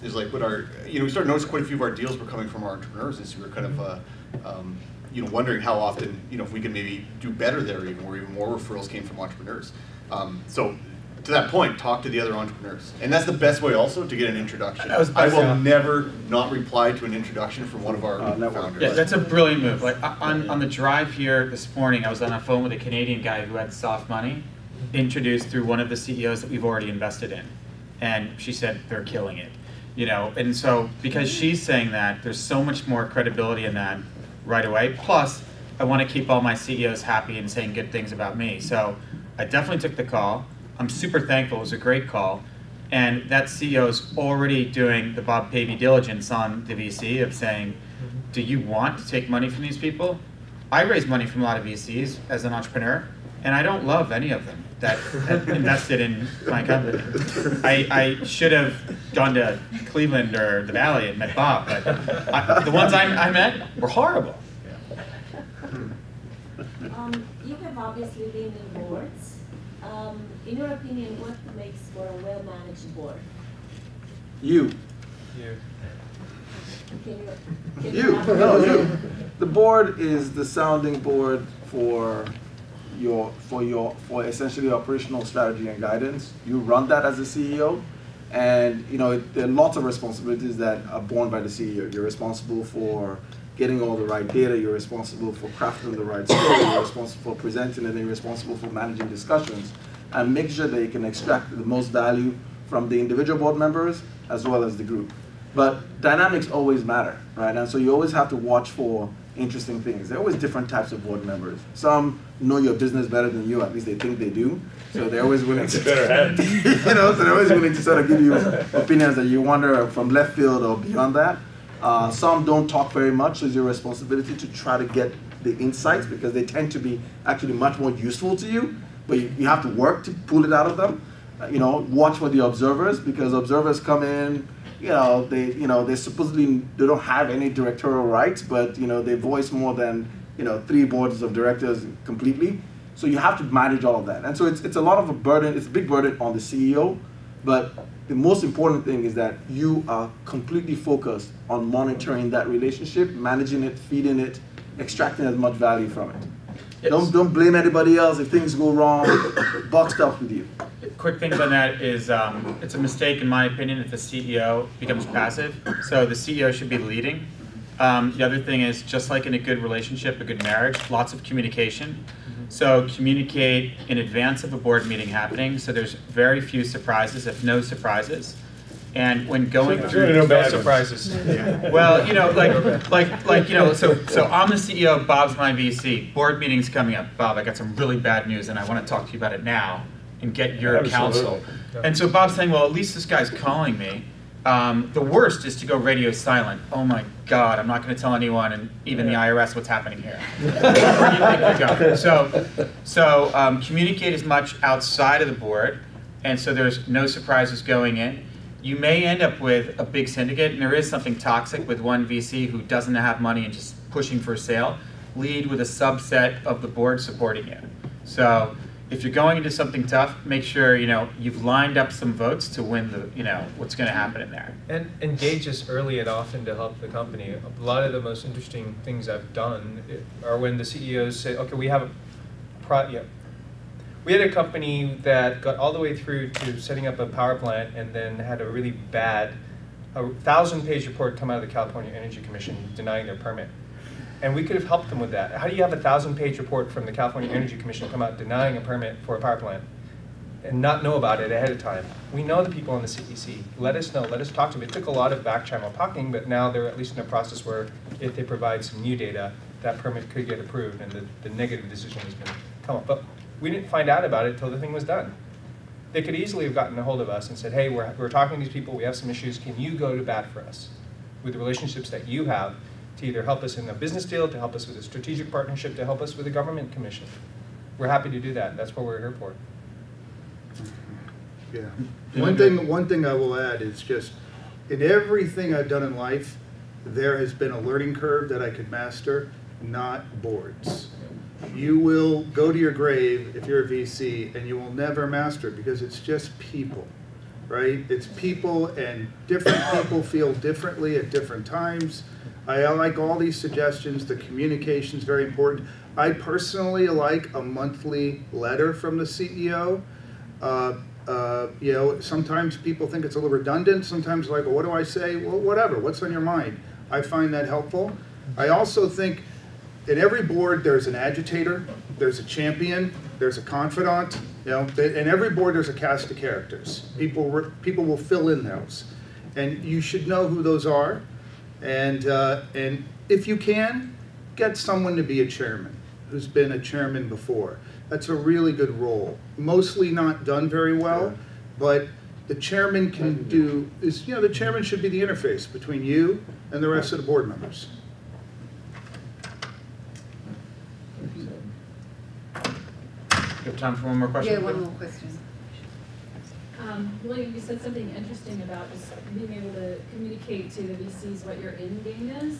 It's like what our, you know, we started noticing quite a few of our deals were coming from our entrepreneurs, and so we were kind of, uh, um, you know, wondering how often, you know, if we could maybe do better there even, or even more referrals came from entrepreneurs. Um, so to that point, talk to the other entrepreneurs. And that's the best way also to get an introduction. I will yeah. never not reply to an introduction from one of our uh, founders. Yeah, that's a brilliant move. Like on, on the drive here this morning, I was on a phone with a Canadian guy who had soft money, introduced through one of the C E Os that we've already invested in. And she said, they're killing it. You know, and so because she's saying that, there's so much more credibility in that right away. Plus, I want to keep all my C E Os happy and saying good things about me. So I definitely took the call. I'm super thankful, it was a great call. And that C E O's already doing the Bob Pavey diligence on the V C of saying, do you want to take money from these people? I raise money from a lot of V Cs as an entrepreneur, and I don't love any of them that invested in my company. I, I should have gone to Cleveland or the Valley and met Bob, but I, the ones I, I met were horrible. Um, you have obviously been in boards. Um, in your opinion, what makes for a well-managed board? You. You. Can you, can you. you. No, you. The board is the sounding board for your for your for essentially operational strategy and guidance. You run that as a C E O, and you know it, there are lots of responsibilities that are borne by the C E O. You're responsible for getting all the right data, you're responsible for crafting the right story, you're responsible for presenting it, and you're responsible for managing discussions, and make sure that you can extract the most value from the individual board members as well as the group. But dynamics always matter, right? And so you always have to watch for interesting things. There are always different types of board members. Some know your business better than you, at least they think they do. So they're always willing to better head. you know, so they're always willing to sort of give you opinions that you wonder from left field or beyond that. Uh, some don't talk very much, so it's your responsibility to try to get the insights because they tend to be actually much more useful to you, but you, you have to work to pull it out of them. Uh, you know, watch for the observers because observers come in, you know, they, you know, they supposedly they don't have any directorial rights, but you know, they voice more than you know three boards of directors completely. So you have to manage all of that, and so it's it's a lot of a burden. It's a big burden on the C E O, but the most important thing is that you are completely focused on monitoring that relationship, managing it, feeding it, extracting as much value from it. Yes. Don't, don't blame anybody else. If things go wrong, buck stops with you. Quick things on that is um, it's a mistake, in my opinion, if the C E O becomes passive. So the C E O should be leading. Um, the other thing is, just like in a good relationship, a good marriage, lots of communication. So communicate in advance of a board meeting happening, so there's very few surprises, if no surprises. And when going so through no, no surprises. Yeah. Well, you know, like, like, like, you know, so, so I'm the C E O of Bob's my V C. Board meeting's coming up. Bob, I got some really bad news, and I want to talk to you about it now and get your Absolutely. counsel. Yeah. And so Bob's saying, well, at least this guy's calling me. Um, the worst is to go radio silent. Oh my God, I'm not going to tell anyone, and even yeah. the I R S, what's happening here. Where do you think we go? So, so um, communicate as much outside of the board, and so there's no surprises going in. You may end up with a big syndicate, and there is something toxic with one V C who doesn't have money and just pushing for a sale. Lead with a subset of the board supporting you. So if you're going into something tough, make sure you know you've lined up some votes to win the you know what's going to happen in there. And engage us early and often to help the company. A lot of the most interesting things I've done are when the C E Os say, "Okay, we have a pro yeah. we had a company that got all the way through to setting up a power plant, and then had a really bad, a thousand-page report come out of the California Energy Commission denying their permit." And we could have helped them with that. How do you have a thousand-page report from the California Energy Commission come out denying a permit for a power plant and not know about it ahead of time? We know the people in the C E C. Let us know. Let us talk to them. It took a lot of back-channel talking, but now they're at least in a process where if they provide some new data, that permit could get approved, and the, the negative decision has been come up. But we didn't find out about it until the thing was done. They could easily have gotten a hold of us and said, hey, we're, we're talking to these people. We have some issues. Can you go to bat for us with the relationships that you have, to either help us in a business deal, to help us with a strategic partnership, to help us with a government commission? We're happy to do that. That's what we're here for. Yeah. One thing, one thing I will add is just, in everything I've done in life, there has been a learning curve that I could master, not boards. You will go to your grave if you're a V C, and you will never master it, because it's just people, right? It's people, and different people feel differently at different times. I like all these suggestions. The communication is very important. I personally like a monthly letter from the C E O. Uh, uh, you know, sometimes people think it's a little redundant. Sometimes like, well, what do I say? Well, whatever. What's on your mind? I find that helpful. I also think in every board there's an agitator, there's a champion, there's a confidant. You know, in every board there's a cast of characters. People people will fill in those, and you should know who those are. And, uh, and if you can, get someone to be a chairman who's been a chairman before. That's a really good role. Mostly not done very well, but the chairman can do, is, you know, the chairman should be the interface between you and the rest of the board members. You have time for one more question? Yeah, one more question. Um, William, you said something interesting about just being able to communicate to the V Cs what your end game is.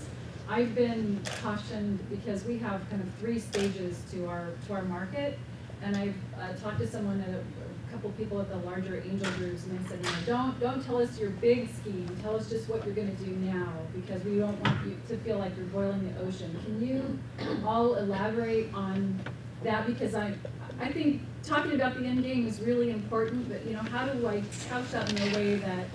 I've been cautioned because we have kind of three stages to our to our market, and I've uh, talked to someone and a, a couple people at the larger angel groups, and they said, you know, don't don't tell us your big scheme. Tell us just what you're going to do now, because we don't want you to feel like you're boiling the ocean. Can you all elaborate on that? Because I I think talking about the end game is really important, but you know, how do I couch that in a way that,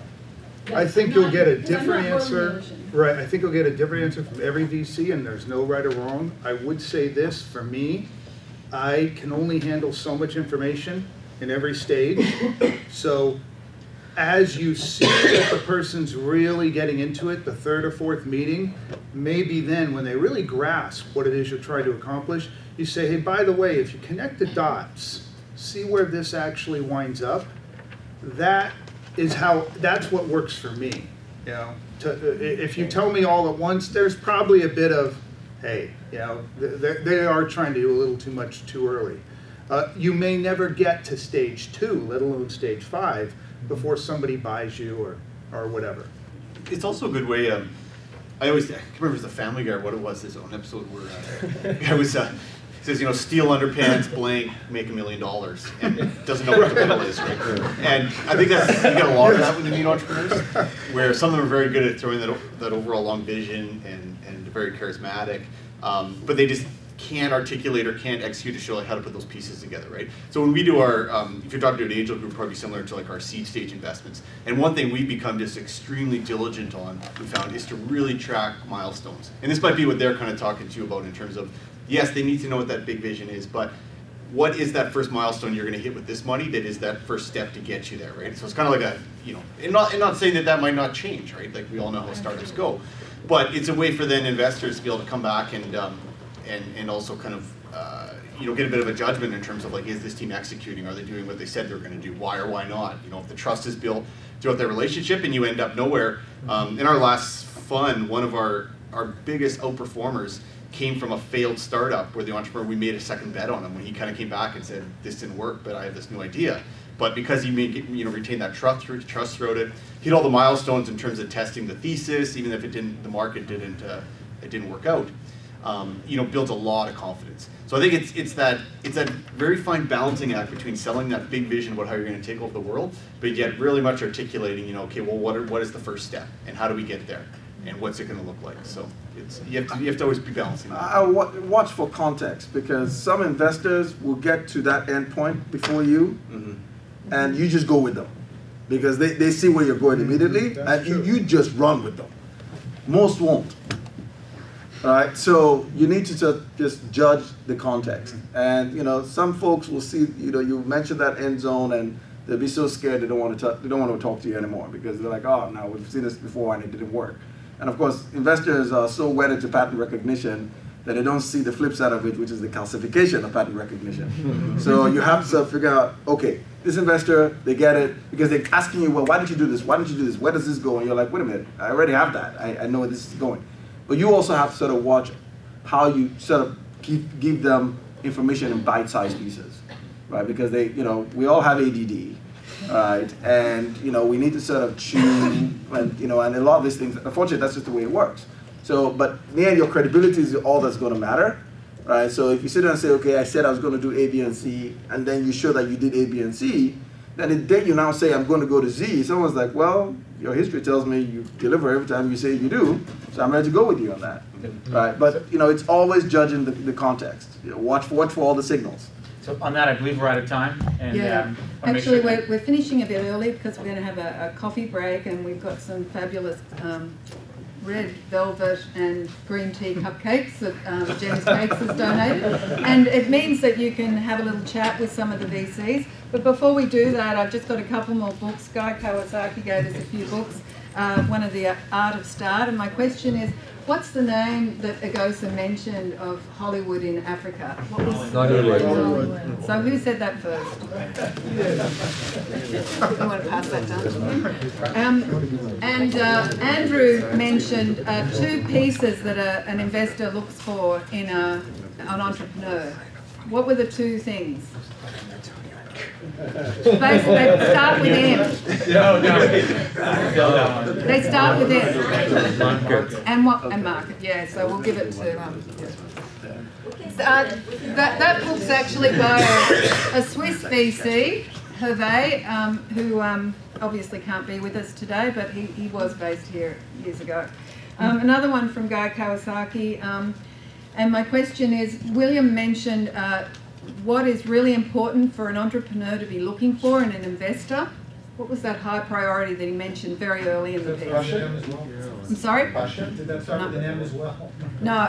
that I think not, you'll get a different answer. Right, I think you'll get a different answer from every V C, and there's no right or wrong. I would say this, for me, I can only handle so much information in every stage. So as you see that the person's really getting into it, the third or fourth meeting, maybe then when they really grasp what it is you're trying to accomplish, you say, hey, by the way, if you connect the dots, see where this actually winds up. That is how, that's what works for me. You know, to, if you tell me all at once, there's probably a bit of, hey, you know, they, they are trying to do a little too much too early. Uh, you may never get to stage two, let alone stage five, before somebody buys you or, or whatever. it's also a good way. Um, I always I can't remember if it was a Family Guy or what it was. This own episode where uh, I was. Uh, says, you know, steal underpants, blank, make a million dollars, and doesn't know what the middle is, right? And I think that's, you got a lot of that when you meet entrepreneurs, where some of them are very good at throwing that, that overall long vision and, and very charismatic, um, but they just can't articulate or can't execute to show like how to put those pieces together, right? So when we do our, um, if you're talking to an angel group, probably similar to like our seed stage investments, and one thing we become just extremely diligent on, we found, is to really track milestones. And this might be what they're kind of talking to you about in terms of, yes, they need to know what that big vision is, but what is that first milestone you're going to hit with this money that is that first step to get you there, right? So it's kind of like a, you know, and not, and not saying that that might not change, right? Like we all know how startups go. But it's a way for then investors to be able to come back and, um, and, and also kind of, uh, you know, get a bit of a judgment in terms of like, is this team executing? Are they doing what they said they were going to do? Why or why not? You know, if the trust is built throughout their relationship and you end up nowhere. Um, in our last fund, one of our, our biggest outperformers came from a failed startup where the entrepreneur, we made a second bet on him when he kind of came back and said, this didn't work, but I have this new idea. But because he made, you know, retained that trust, trust throughout it, hit all the milestones in terms of testing the thesis, even if it didn't, the market didn't, uh, it didn't work out, um, you know, builds a lot of confidence. So I think it's, it's, that, it's that very fine balancing act between selling that big vision about how you're going to take over the world, but yet really much articulating, you know, okay, well, what, are, what is the first step and how do we get there? And what's it going to look like? So it's, you, have to, you have to always be balancing that. I watch for context because some investors will get to that end point before you, mm-hmm. and you just go with them because they, they see where you're going immediately, mm-hmm. and you, you just run with them. Most won't. All right, so you need to just, just judge the context, mm-hmm. and you know some folks will see, you know, you mentioned that end zone and they'll be so scared they don't want to they don't want to talk to you anymore because they're like, oh, no, we've seen this before and it didn't work. And of course, investors are so wedded to pattern recognition that they don't see the flip side of it, which is the calcification of pattern recognition. So you have to figure out, okay, this investor, they get it, because they're asking you, well, why did you do this? Why did you do this? Where does this go? And you're like, wait a minute, I already have that. I, I know where this is going. But you also have to sort of watch how you sort of keep, give them information in bite-sized pieces, right? Because they, you know, we all have A D D. Right, and you know we need to sort of chew, and you know, and a lot of these things. Unfortunately, that's just the way it works. So, but in the end, your credibility is all that's going to matter, right? So, if you sit there and say, okay, I said I was going to do A, B, and C, and then you show that you did A, B, and C, then the day you now say I'm going to go to Z, someone's like, well, your history tells me you deliver every time you say you do, so I'm ready to go with you on that, right? But you know, it's always judging the, the context. You know, watch for watch for all the signals. So on that, I believe we're out of time. And, yeah, um, actually, sure we're, we're finishing a bit early because we're going to have a, a coffee break, and we've got some fabulous um, red velvet and green tea cupcakes that um, James Cakes has donated. And it means that you can have a little chat with some of the V Cs. But before we do that, I've just got a couple more books. Guy Kawasaki gave us a few books, uh, one of the Art of Start. And my question is, what's the name that Eghosa mentioned of Hollywood in Africa? What was Nollywood. Nollywood. So who said that first? You want to pass that down to me? Um, and uh, Andrew mentioned uh, two pieces that a, an investor looks for in a, an entrepreneur. What were the two things? Basically, they start with M. No, no. They start with M. Market. And what? And market, yeah, so we'll give it to... Um, uh, that, that book's actually by a, a Swiss V C, Hervé, um, who um, obviously can't be with us today, but he, he was based here years ago. Um, another one from Guy Kawasaki, um, and my question is, Willam mentioned... Uh, what is really important for an entrepreneur to be looking for in an investor? What was that high priority that he mentioned very early in the piece? Passion as well. I'm sorry? Passion? Did that start no. with an M as well? No.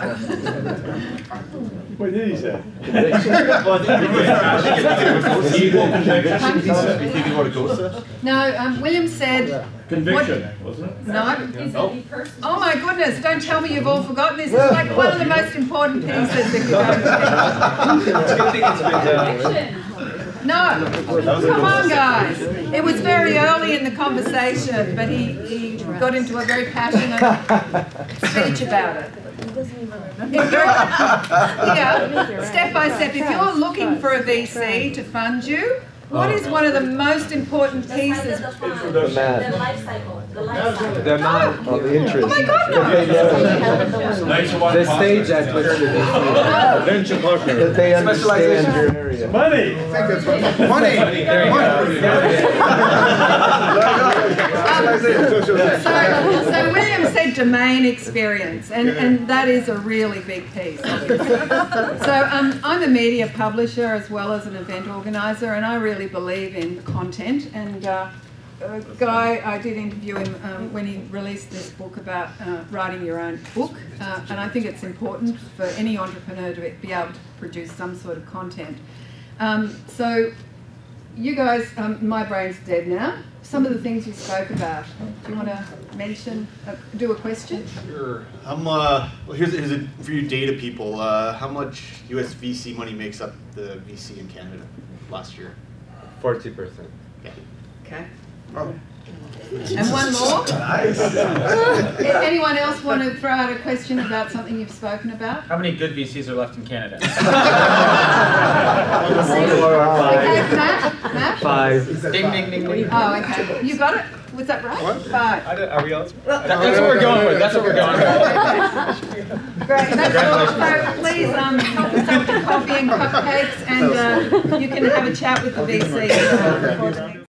What did he say? No, um, Willam said... Conviction, what, wasn't it? No. no. Oh my goodness, don't tell me you've all forgotten this. It's like one of the most important pieces that you've ever seen. No, come on guys. It was very early in the conversation, but he, he got into a very passionate speech about it. Yeah, step by step, if you're looking for a V C to fund you, What is one of the most important pieces? The, the, the life cycle. The life cycle. The amount no. of the interest. Oh my God, no. The stage at which the venture partners that they understand your area. Money. Money. Money. So, so Willam said domain experience, and and that is a really big piece. So um, I'm a media publisher as well as an event organizer, and I really believe in content, and uh, a guy, I did interview him um, when he released this book about uh, writing your own book, uh, and I think it's important for any entrepreneur to be able to produce some sort of content. Um, so you guys, um, my brain's dead now. Some of the things you spoke about, do you want to mention, uh, do a question? Sure. I'm, uh, well, here's, here's a, for you data people, uh, how much U S V C money makes up the V C in Canada last year? Forty percent. Okay. Okay. Oh. And one more. Nice. Anyone else want to throw out a question about something you've spoken about? How many good V Cs are left in Canada? Four, five. Okay, Matt. Matt. Five. Ding, ding, ding, ding. Oh, okay. You got it. Was that right? What? Five. I don't, are we on? That, that's what we're going with. That's what we're going with. Great. That's all. So please um, help us out with coffee and cupcakes, and uh, you can have a chat with the V C.